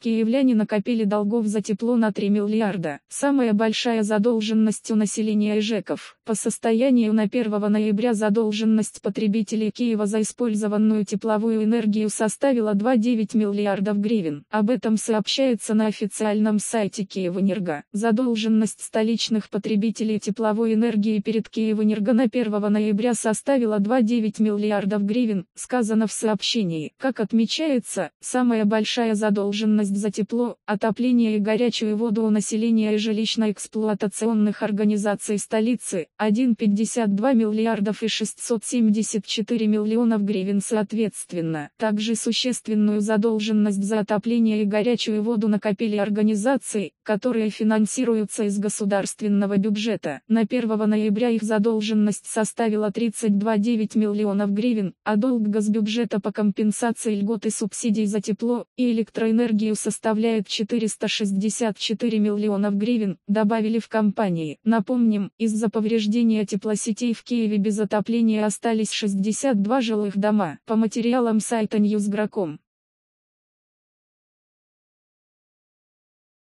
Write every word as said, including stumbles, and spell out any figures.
Киевляне накопили долгов за тепло на три миллиарда, самая большая задолженность у населения и ЖЭКов. По состоянию на первое ноября задолженность потребителей Киева за использованную тепловую энергию составила две целых девять десятых миллиардов гривен. Об этом сообщается на официальном сайте КиевЭнерго. Задолженность столичных потребителей тепловой энергии перед КиевЭнерго на первое ноября составила две целых девять десятых миллиардов гривен, сказано в сообщении. Как отмечается, самая большая задолженность за тепло, отопление и горячую воду у населения и жилищно-эксплуатационных организаций столицы – одна целая пятьдесят две сотых миллиардов и шестьсот семьдесят четыре миллионов гривен соответственно. Также существенную задолженность за отопление и горячую воду накопили организации, которые финансируются из государственного бюджета. На первое ноября их задолженность составила тридцать две целых девять десятых миллионов гривен, а долг госбюджета по компенсации льгот и субсидий за тепло и электроэнергию составляет четыреста шестьдесят четыре миллионов гривен, добавили в компании. Напомним, из-за повреждения теплосетей в Киеве без отопления остались шестьдесят два жилых дома. По материалам сайта ньюс гра точка ком.